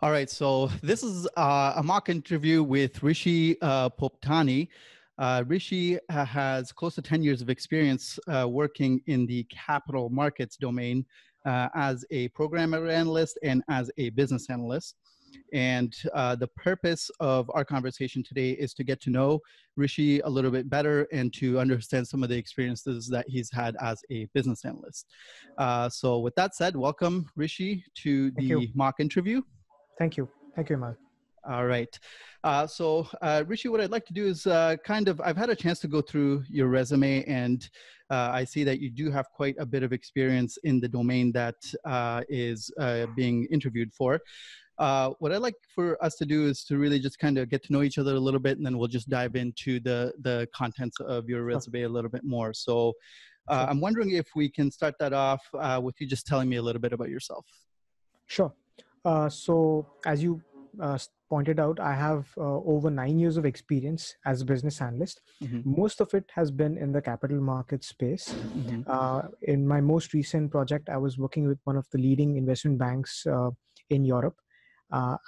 All right, so this is a mock interview with Rishi Popthani. Rishi has close to 10 years of experience working in the capital markets domain as a program analyst and as a business analyst. And the purpose of our conversation today is to get to know Rishi a little bit better and to understand some of the experiences that he's had as a business analyst. So with that said, welcome Rishi to the mock interview. Thank you. Thank you, Amal. All right. So Rishi, what I'd like to do is I've had a chance to go through your resume, and I see that you do have quite a bit of experience in the domain that is being interviewed for. What I'd like for us to do is to really just kind of get to know each other a little bit, and then we'll just dive into the contents of your resume a little bit more. So I'm wondering if we can start that off with you just telling me a little bit about yourself. Sure. So as you pointed out, I have over 9 years of experience as a business analyst. Mm-hmm. Most of it has been in the capital market space. Mm-hmm. In my most recent project, I was working with one of the leading investment banks in Europe,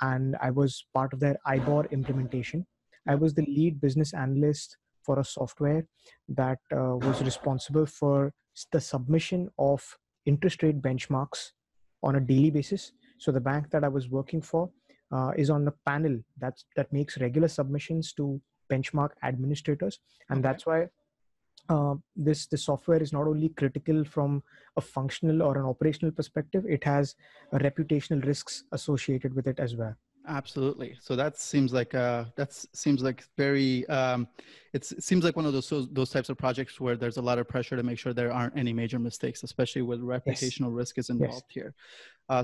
and I was part of their IBOR implementation. I was the lead business analyst for a software that was responsible for the submission of interest rate benchmarks on a daily basis. So the bank that I was working for is on the panel that makes regular submissions to benchmark administrators. And okay. That's why this software is not only critical from a functional or an operational perspective, it has reputational risks associated with it as well. Absolutely. So it seems like one of those types of projects where there's a lot of pressure to make sure there aren't any major mistakes, especially when reputational yes. risk is involved yes. here.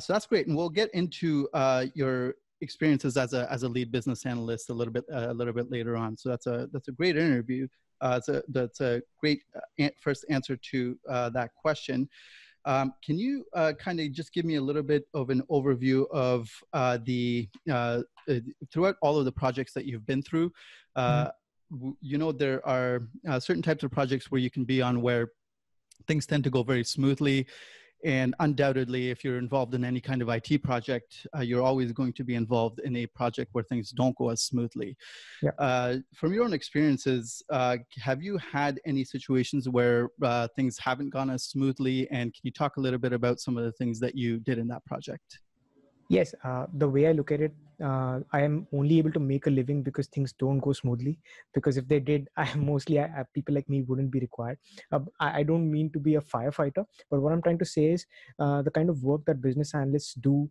So that's great, and we'll get into your experiences as a lead business analyst a little bit later on. So that's a great interview. That's a great first answer to that question. Can you kind of just give me a little bit of an overview of throughout all of the projects that you've been through? You know, there are certain types of projects where you can be on where things tend to go very smoothly. And undoubtedly, if you're involved in any kind of IT project, you're always going to be involved in a project where things don't go as smoothly. Yeah. From your own experiences, have you had any situations where things haven't gone as smoothly? And can you talk a little bit about some of the things that you did in that project? Yes. The way I look at it, I am only able to make a living because things don't go smoothly, because if they did, people like me wouldn't be required. I don't mean to be a firefighter, but what I'm trying to say is the kind of work that business analysts do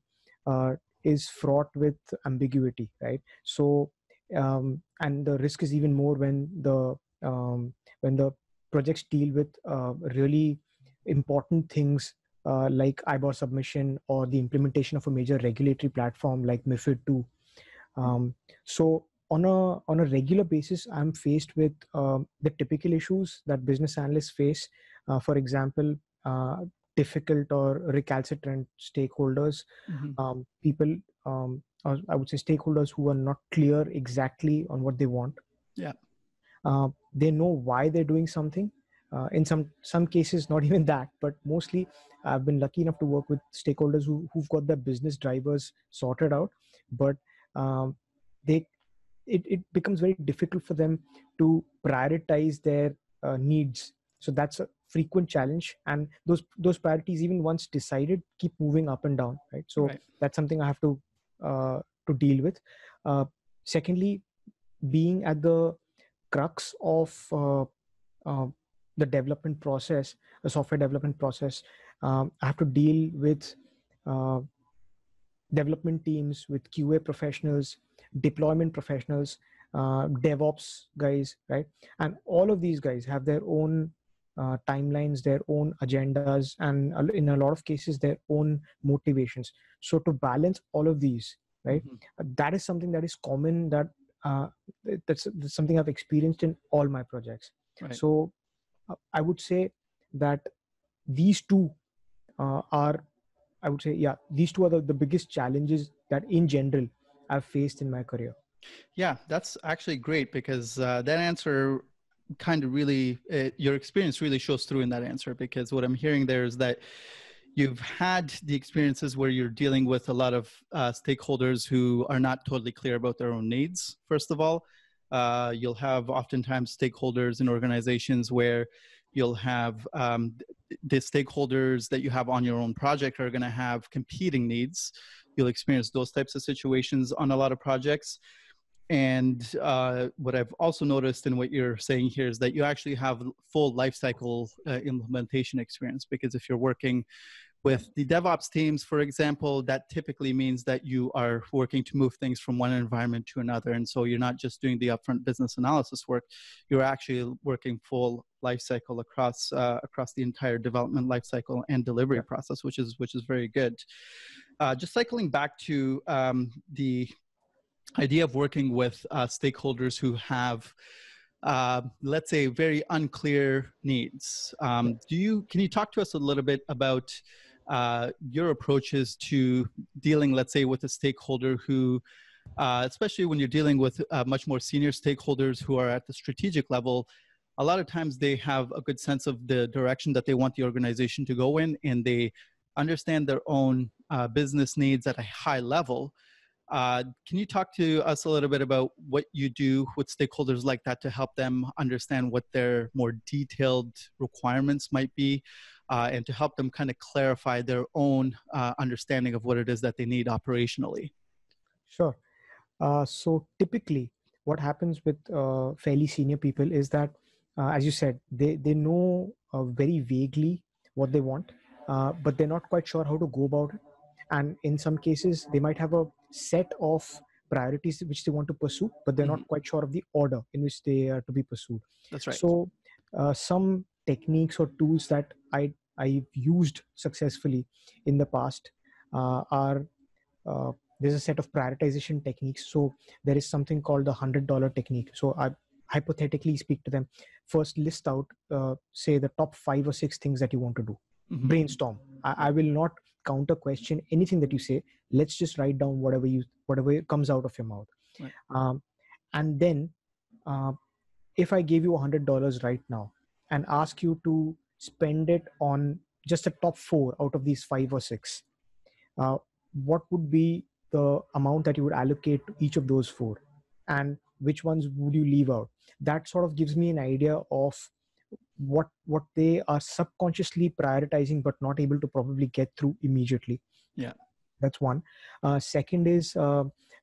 is fraught with ambiguity, right? So, and the risk is even more when the projects deal with really important things like IBOR submission or the implementation of a major regulatory platform like MiFID II. So on a regular basis, I'm faced with the typical issues that business analysts face. For example, difficult or recalcitrant stakeholders, mm-hmm. People, or I would say stakeholders who are not clear exactly on what they want. Yeah, they know why they're doing something. In some cases, not even that, but mostly I've been lucky enough to work with stakeholders who've got their business drivers sorted out, but it becomes very difficult for them to prioritize their needs. So that's a frequent challenge, and those priorities, even once decided, keep moving up and down, right? So right. That's something I have to deal with. Secondly, being at the crux of the development process, the software development process. I have to deal with development teams, with QA professionals, deployment professionals, DevOps guys, right? And all of these guys have their own timelines, their own agendas, and in a lot of cases, their own motivations. So to balance all of these, right? Mm-hmm. That is something that is common, that's something I've experienced in all my projects. Right. So I would say that these two are the biggest challenges that in general I've faced in my career. Yeah, that's actually great, because that answer your experience really shows through in that answer, because what I'm hearing there is that You've had the experiences where you're dealing with a lot of stakeholders who are not totally clear about their own needs, first of all. You'll have oftentimes stakeholders in organizations where you'll have the stakeholders that you have on your own project are going to have competing needs. You'll experience those types of situations on a lot of projects. And what I've also noticed in what you're saying here is that you actually have full lifecycle implementation experience, because if you're working with the DevOps teams, for example, that typically means that you are working to move things from one environment to another. And so you're not just doing the upfront business analysis work, you're actually working full lifecycle across, across the entire development lifecycle and delivery process, which is very good. Just cycling back to the idea of working with stakeholders who have, let's say, very unclear needs. Can you talk to us a little bit about your approaches to dealing, let's say, with a stakeholder who, especially when you're dealing with much more senior stakeholders who are at the strategic level, a lot of times they have a good sense of the direction that they want the organization to go in, and they understand their own business needs at a high level. Can you talk to us a little bit about what you do with stakeholders like that to help them understand what their more detailed requirements might be, and to help them kind of clarify their own understanding of what it is that they need operationally? Sure. So typically what happens with fairly senior people is that, as you said, they know very vaguely what they want, but they're not quite sure how to go about it. And in some cases, they might have a set of priorities which they want to pursue, but they're not quite sure of the order in which they are to be pursued. That's right. So some techniques or tools that I've used successfully in the past are, there's a set of prioritization techniques. So there is something called the $100 technique. So I hypothetically speak to them, first list out, say the top 5 or 6 things that you want to do. Brainstorm. I will not counter question anything that you say. Let's just write down whatever comes out of your mouth. Right. And then if I gave you $100 right now and ask you to spend it on just the top 4 out of these 5 or 6, what would be the amount that you would allocate to each of those 4, and which ones would you leave out? That sort of gives me an idea of what they are subconsciously prioritizing but not able to probably get through immediately. Yeah, that's one. Second is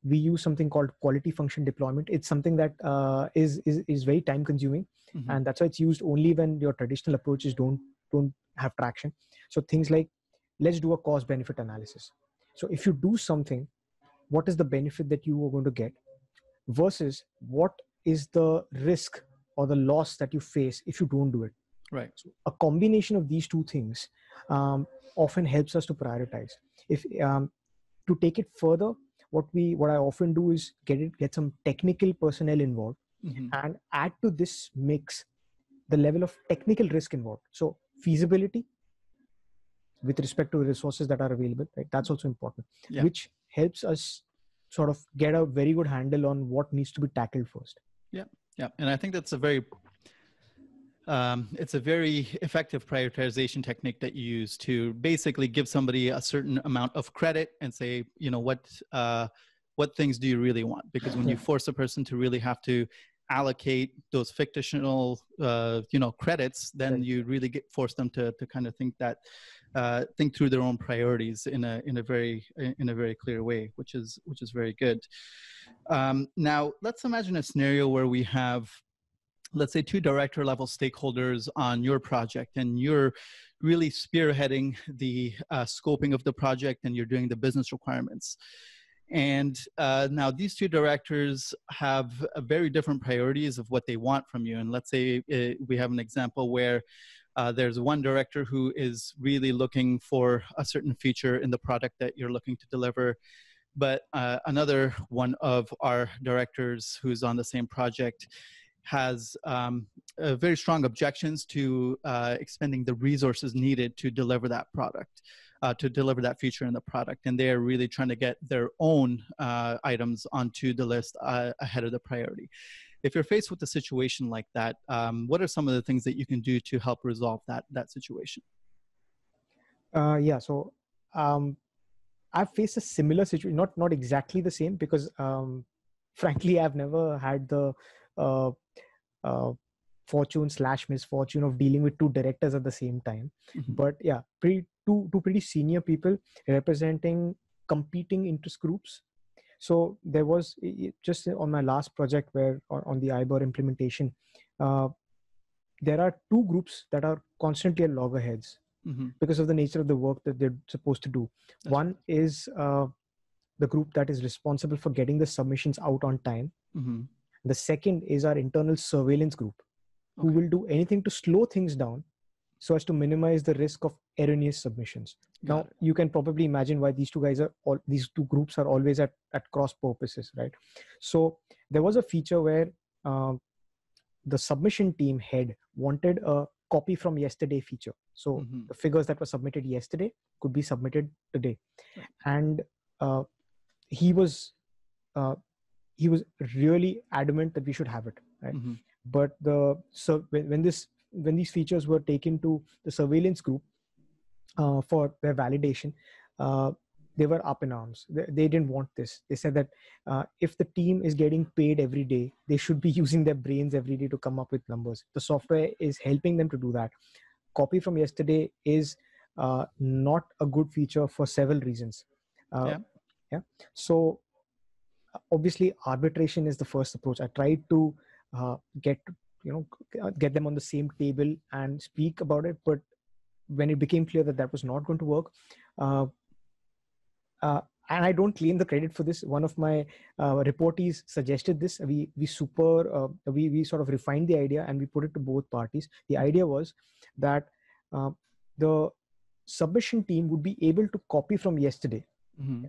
we use something called quality function deployment. It's something that is very time consuming, and that's why it's used only when your traditional approaches don't have traction. So things like, let's do a cost benefit analysis. So if you do something, what is the benefit that you are going to get versus what is the risk or the loss that you face if you don't do it. Right. So a combination of these two things often helps us to prioritize. If to take it further, what I often do is get some technical personnel involved and add to this mix the level of technical risk involved. So feasibility with respect to resources that are available, right? That's also important, which helps us sort of get a very good handle on what needs to be tackled first. Yeah. Yeah, and I think that's a very, it's a very effective prioritization technique that you use to basically give somebody a certain amount of credit and say, you know, what things do you really want? Because when you force a person to really have to allocate those fictional, you know, credits, then you really force them to kind of think that, think through their own priorities in a very clear way, which is very good. Now let's imagine a scenario where we have, let's say, 2 director level stakeholders on your project, and you're really spearheading the scoping of the project, and you're doing the business requirements. And now these 2 directors have very different priorities of what they want from you. And let's say we have an example where there's one director who is really looking for a certain feature in the product that you're looking to deliver, but another one of our directors who's on the same project has very strong objections to expending the resources needed to deliver that product, to deliver that feature in the product. And they're really trying to get their own items onto the list ahead of the priority. If you're faced with a situation like that, what are some of the things that you can do to help resolve that situation? Yeah. So I've faced a similar situation, not exactly the same, because frankly, I've never had the fortune / misfortune of dealing with two directors at the same time. Mm-hmm. But yeah, two pretty senior people representing competing interest groups. So there was, just on my last project where on the IBOR implementation, there are two groups that are constantly at loggerheads. Mm-hmm. Because of the nature of the work that they're supposed to do. That's one right. is the group that is responsible for getting the submissions out on time. Mm-hmm. The second is our internal surveillance group, who will do anything to slow things down so as to minimize the risk of erroneous submissions. Got now it. You can probably imagine why these two groups are always at cross purposes, right? So there was a feature where the submission team head wanted a copy from yesterday feature. So mm-hmm. the figures that were submitted yesterday could be submitted today. Right. And he was really adamant that we should have it. Right? Mm-hmm. But when these features were taken to the surveillance group for their validation, they were up in arms. They didn't want this. They said that if the team is getting paid every day, they should be using their brains every day to come up with numbers. The software is helping them to do that. Copy from yesterday is not a good feature for several reasons. So obviously arbitration is the first approach. I tried to get them on the same table and speak about it, but when it became clear that that was not going to work, and I don't claim the credit for this. One of my reportees suggested this. We sort of refined the idea and we put it to both parties. The idea was that the submission team would be able to copy from yesterday, mm-hmm.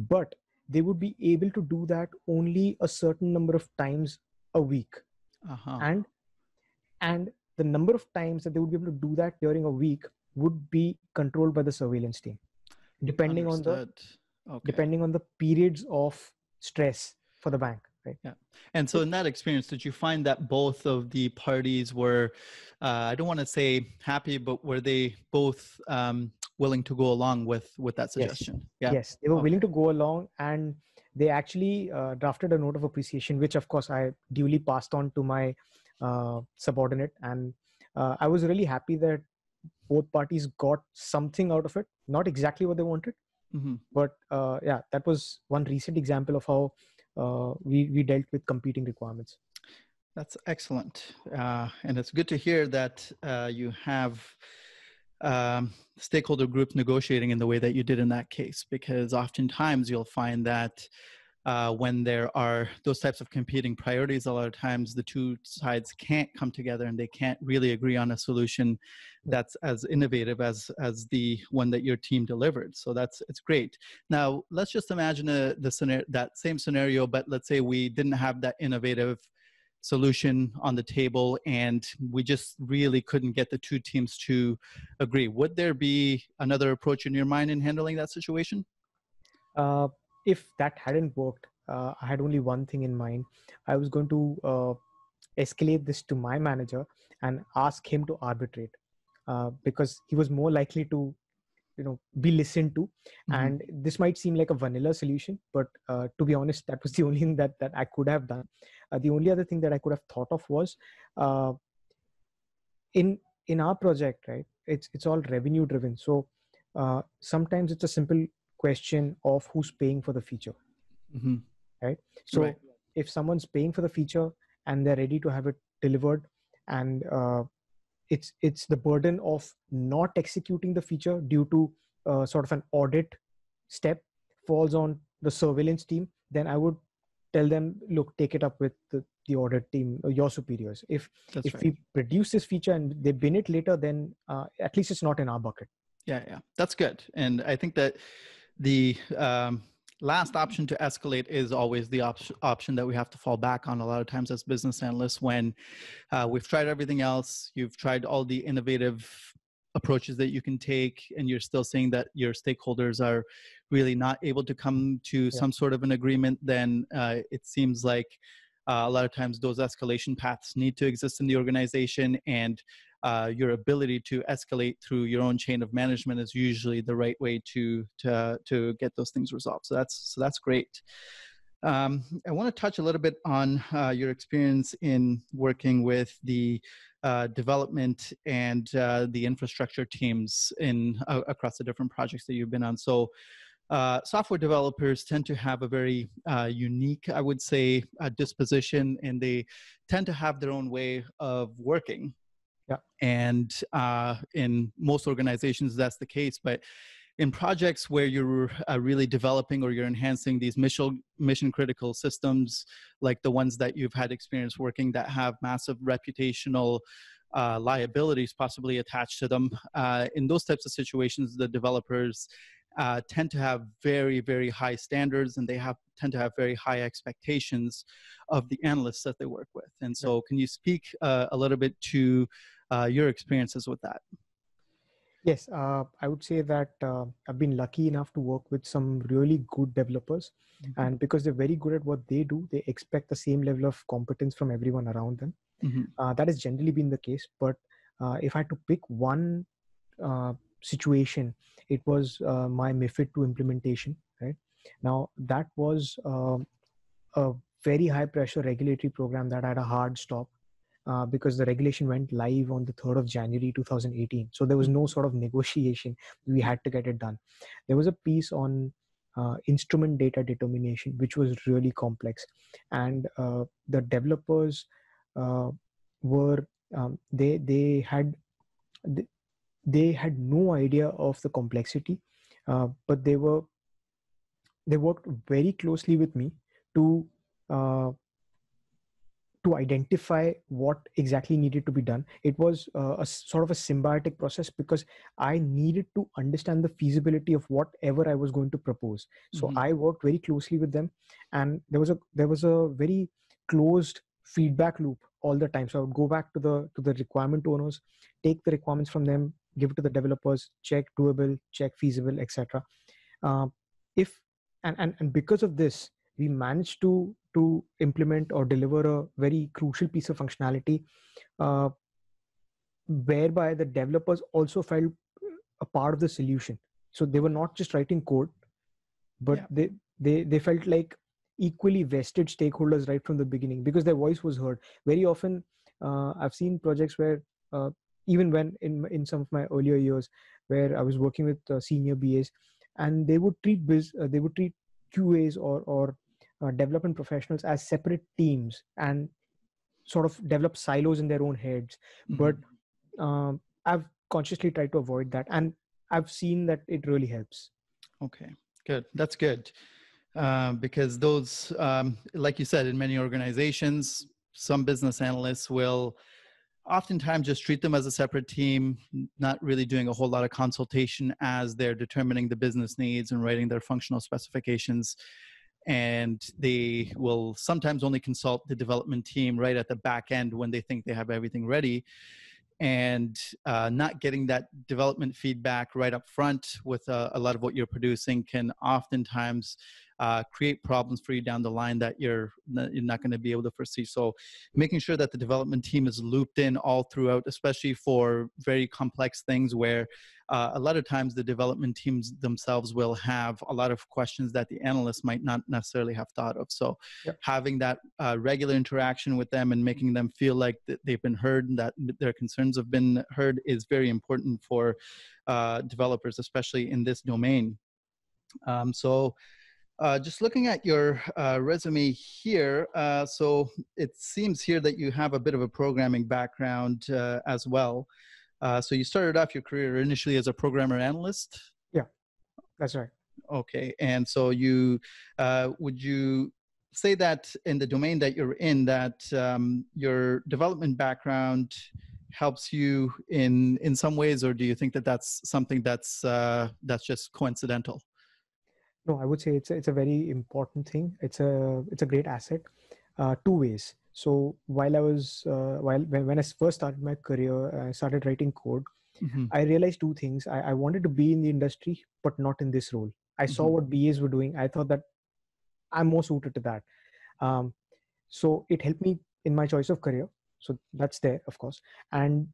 but they would be able to do that only a certain number of times a week. Uh-huh. And the number of times that they would be able to do that during a week would be controlled by the surveillance team, depending Understood. On the okay. depending on the periods of stress for the bank. Right. Yeah. And so in that experience, did you find that both of the parties were, I don't want to say happy, but were they both willing to go along with that suggestion? Yes. Yeah. Yes, they were willing to go along, and they actually drafted a note of appreciation, which of course I duly passed on to my subordinate. And I was really happy that both parties got something out of it. Not exactly what they wanted, mm-hmm. but yeah, that was one recent example of how we dealt with competing requirements. That's excellent. And it's good to hear that you have stakeholder groups negotiating in the way that you did in that case, because oftentimes you'll find that when there are those types of competing priorities, a lot of times the two sides can't come together and they can't really agree on a solution that's as innovative as the one that your team delivered. So it's great. Now, let's just imagine that same scenario, but let's say we didn't have that innovative solution on the table and we just really couldn't get the two teams to agree. Would there be another approach in your mind in handling that situation? If that hadn't worked, I had only one thing in mind. I was going to escalate this to my manager and ask him to arbitrate, because he was more likely to, be listened to. Mm-hmm. And this might seem like a vanilla solution, but to be honest, that was the only thing that I could have done. The only other thing that I could have thought of was in our project, right? It's all revenue driven. So sometimes it's a simple question of who's paying for the feature, mm-hmm. right? So right. if someone's paying for the feature and they're ready to have it delivered, and it's the burden of not executing the feature due to sort of an audit step falls on the surveillance team, then I would tell them, look, take it up with the audit team or your superiors. If we produce this feature and they bin it later, then at least it's not in our bucket. Yeah, that's good. And I think that the last option to escalate is always the option that we have to fall back on a lot of times as business analysts, when we've tried everything else, you've tried all the innovative approaches that you can take, and you're still seeing that your stakeholders are really not able to come to some sort of an agreement, then it seems like a lot of times those escalation paths need to exist in the organization. And your ability to escalate through your own chain of management is usually the right way to get those things resolved. So that's great. I want to touch a little bit on your experience in working with the development and the infrastructure teams in across the different projects that you've been on. So software developers tend to have a very unique, I would say, disposition, and they tend to have their own way of working. Yeah. And in most organizations, that's the case. But in projects where you're really developing or you're enhancing these mission-critical systems, like the ones that you've had experience working that have massive reputational liabilities possibly attached to them, in those types of situations, the developers tend to have very, very high standards, and they tend to have very high expectations of the analysts that they work with. And so can you speak a little bit to your experiences with that? Yes, I would say that I've been lucky enough to work with some really good developers. Mm-hmm. And because they're very good at what they do, they expect the same level of competence from everyone around them. Mm-hmm. That has generally been the case. But if I had to pick one situation, it was my MiFID II implementation. Right? Now, that was a very high pressure regulatory program that had a hard stop. Because the regulation went live on the 3rd of January 2018. So there was no sort of negotiation. We had to get it done. There was a piece on instrument data determination, which was really complex. And the developers had no idea of the complexity, but they worked very closely with me to identify what exactly needed to be done. It was a sort of a symbiotic process, because I needed to understand the feasibility of whatever I was going to propose. So I worked very closely with them, and there was a very closed feedback loop all the time. So I would go back to the requirement owners, take the requirements from them, give it to the developers, check doable, check feasible, etc. And because of this, we managed to implement or deliver a very crucial piece of functionality, whereby the developers also felt a part of the solution. So they were not just writing code, but they felt like equally vested stakeholders right from the beginning, because their voice was heard. Very often, I've seen projects where even when in some of my earlier years, where I was working with senior BAs, and they would treat QAs or development professionals as separate teams and sort of develop silos in their own heads. But I've consciously tried to avoid that, and I've seen that it really helps. Okay, good. That's good. Because those, like you said, in many organizations, some business analysts will oftentimes just treat them as a separate team, not really doing a whole lot of consultation as they're determining the business needs and writing their functional specifications. And they will sometimes only consult the development team right at the back end when they think they have everything ready, and not getting that development feedback right up front with a lot of what you're producing can oftentimes create problems for you down the line that you're not going to be able to foresee. So making sure that the development team is looped in all throughout, especially for very complex things where a lot of times the development teams themselves will have a lot of questions that the analysts might not necessarily have thought of. So having that regular interaction with them and making them feel like they've been heard and that their concerns have been heard is very important for developers, especially in this domain. Just looking at your resume here, so it seems here that you have a bit of a programming background as well. So you started off your career initially as a programmer analyst? Yeah, that's right. Okay, and so you, would you say that in the domain that you're in, that your development background helps you in some ways, or do you think that that's something that's just coincidental? No, I would say it's a very important thing. It's a great asset, 2 ways. So while I was when I first started my career, I started writing code. I realized 2 things. I wanted to be in the industry, but not in this role. I saw what BAs were doing. I thought that I'm more suited to that. So it helped me in my choice of career. So that's there, of course. And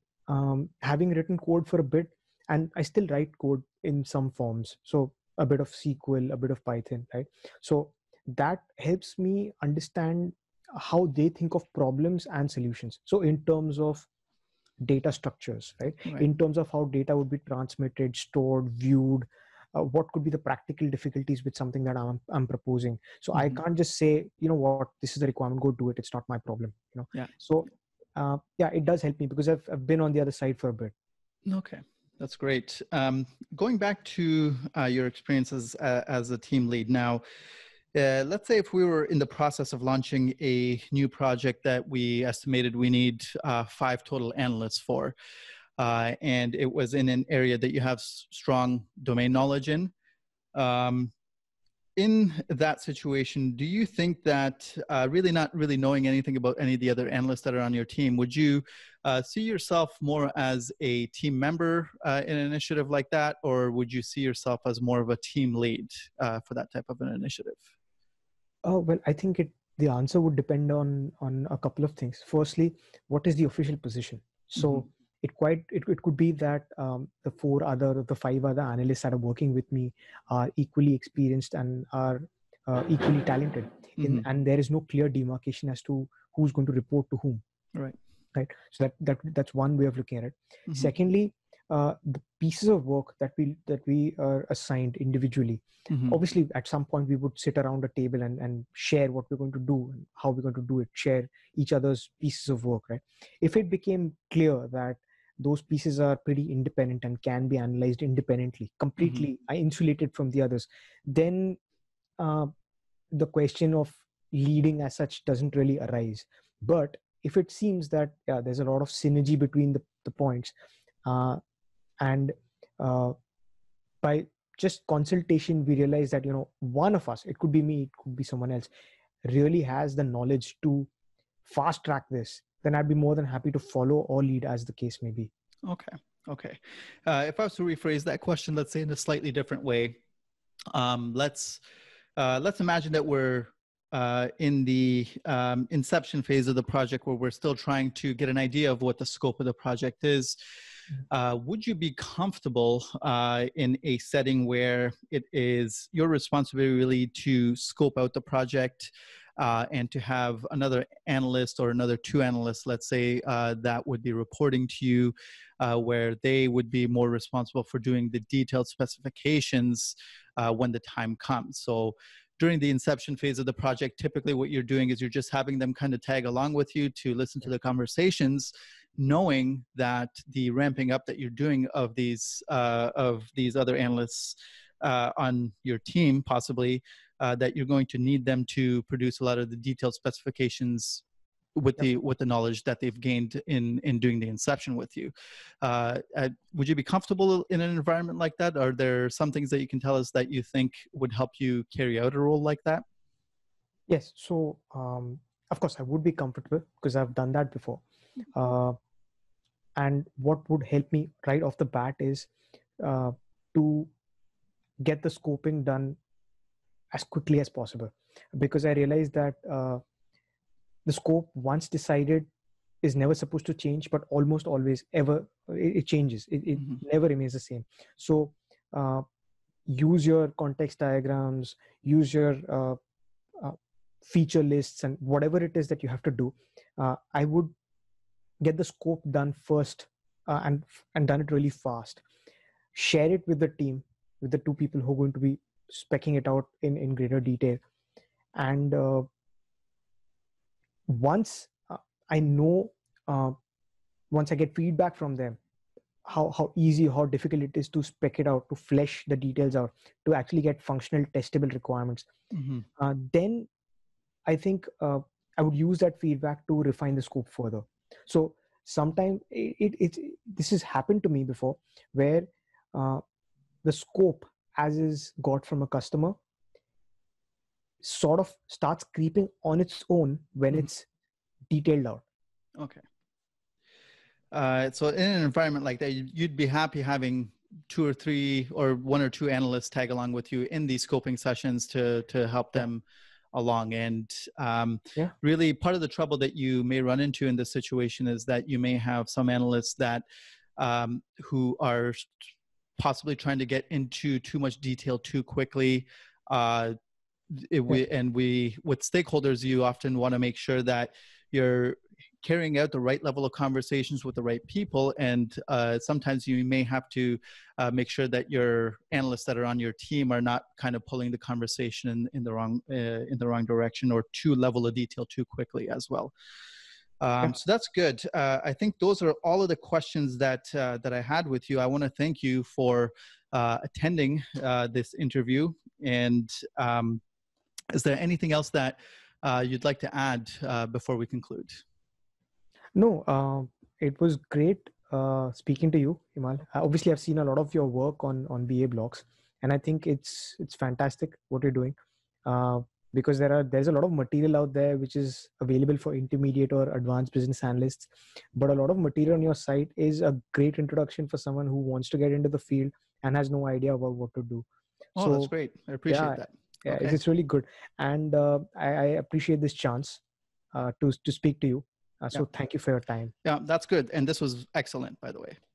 having written code for a bit, and I still write code in some forms. So a bit of SQL, a bit of Python, right? So that helps me understand how they think of problems and solutions. So in terms of data structures, right? In terms of how data would be transmitted, stored, viewed, what could be the practical difficulties with something that I'm proposing. So I can't just say, you know what, this is the requirement, go do it. It's not my problem. You know? Yeah. So yeah, it does help me because I've been on the other side for a bit. Okay, that's great. Going back to your experiences as a team lead now, let's say if we were in the process of launching a new project that we estimated we need 5 total analysts for, and it was in an area that you have strong domain knowledge in. In that situation, do you think that really not really knowing anything about any of the other analysts that are on your team, would you see yourself more as a team member in an initiative like that, or would you see yourself as more of a team lead for that type of an initiative? Oh, well, I think the answer would depend on a couple of things. Firstly, what is the official position? So it could be that the 5 other analysts that are working with me are equally experienced and are equally talented, and there is no clear demarcation as to who's going to report to whom. Right. Right. So that's one way of looking at it. Secondly, the pieces of work that we are assigned individually. Obviously, at some point we would sit around a table and share what we're going to do and how we're going to do it. Share each other's pieces of work. Right. If it became clear that those pieces are pretty independent and can be analyzed independently, completely insulated from the others, then the question of leading as such doesn't really arise. But if it seems that there's a lot of synergy between the points, and by just consultation, we realize that, you know, one of us, it could be me, it could be someone else, really has the knowledge to fast track this, then I'd be more than happy to follow or lead as the case may be. Okay. Okay. If I was to rephrase that question, let's say in a slightly different way, let's imagine that we're in the inception phase of the project where we're still trying to get an idea of what the scope of the project is. Would you be comfortable in a setting where it is your responsibility really to scope out the project, and to have another analyst or another 2 analysts, let's say, that would be reporting to you, where they would be more responsible for doing the detailed specifications when the time comes? So during the inception phase of the project, typically what you're doing is you're just having them kind of tag along with you to listen to the conversations, knowing that the ramping up that you're doing of these other analysts on your team, possibly, that you're going to need them to produce a lot of the detailed specifications with the knowledge that they've gained in doing the inception with you. Would you be comfortable in an environment like that? Are there some things that you can tell us that you think would help you carry out a role like that? Yes. So, of course, I would be comfortable because I've done that before. And what would help me right off the bat is to get the scoping done as quickly as possible, because I realized that the scope, once decided, is never supposed to change, but almost always it changes. It never remains the same. So use your context diagrams, use your feature lists, and whatever it is that you have to do. I would get the scope done first and done it really fast. Share it with the team, with the 2 people who are going to be speccing it out in greater detail. And once I get feedback from them, how easy, how difficult it is to spec it out, to flesh the details out, to actually get functional testable requirements. Then I think I would use that feedback to refine the scope further. So sometimes this has happened to me before, where the scope as is got from a customer sort of starts creeping on its own when it's detailed out. Okay. So in an environment like that, you'd be happy having 2 or 3 or 1 or 2 analysts tag along with you in these scoping sessions to help them along. And really part of the trouble that you may run into in this situation is that you may have some analysts that who are possibly trying to get into too much detail too quickly. With stakeholders, you often want to make sure that you're carrying out the right level of conversations with the right people. And sometimes you may have to make sure that your analysts that are on your team are not kind of pulling the conversation in the wrong direction or too level of detail too quickly as well. So that's good. I think those are all of the questions that that I had with you. I want to thank you for attending this interview. And is there anything else that you'd like to add before we conclude? No, it was great speaking to you, Iman. Obviously, I've seen a lot of your work on BA blogs, and I think it's fantastic what you're doing because there's a lot of material out there which is available for intermediate or advanced business analysts. But a lot of material on your site is a great introduction for someone who wants to get into the field and has no idea about what to do. Oh, so, that's great. I appreciate that. Yeah, okay. It's really good. And I appreciate this chance to speak to you. So thank you for your time. Yeah, that's good. And this was excellent, by the way.